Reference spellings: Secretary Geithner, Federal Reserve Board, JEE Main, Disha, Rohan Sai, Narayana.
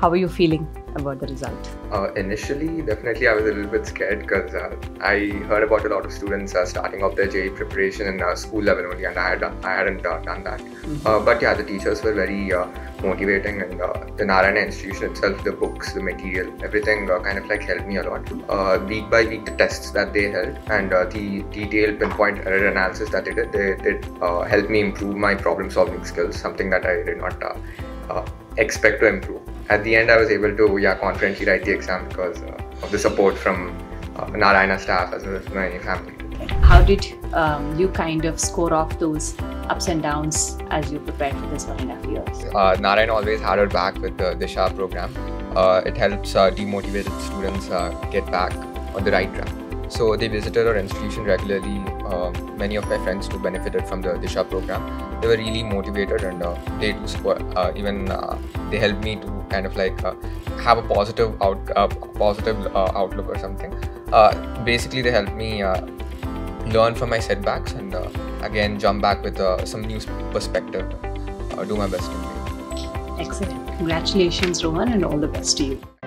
How are you feeling about the result? Initially, definitely I was a little bit scared because I heard about a lot of students starting off their JEE preparation in school level only, and I hadn't done that. But yeah, the teachers were very motivating, and the Narayana institution itself, the books, the material, everything kind of like helped me a lot. Week by week, the tests that they held and the detailed pinpoint error analysis that they did, helped me improve my problem solving skills, something that I did not expect to improve. At the end, I was able to confidently write the exam because of the support from Narayana staff as well as my family. How did you kind of score off those ups and downs as you prepared for this 1.5 years? Narayana always had her back with the Disha program. It helps demotivated students get back on the right track. So they visited our institution regularly. Many of my friends who benefited from the Disha program, they were really motivated, and they do support, they helped me to kind of like have a positive outlook or something. Basically, they helped me learn from my setbacks and again jump back with some new perspective. Do my best in life. Excellent. Congratulations, Rohan, and all the best to you.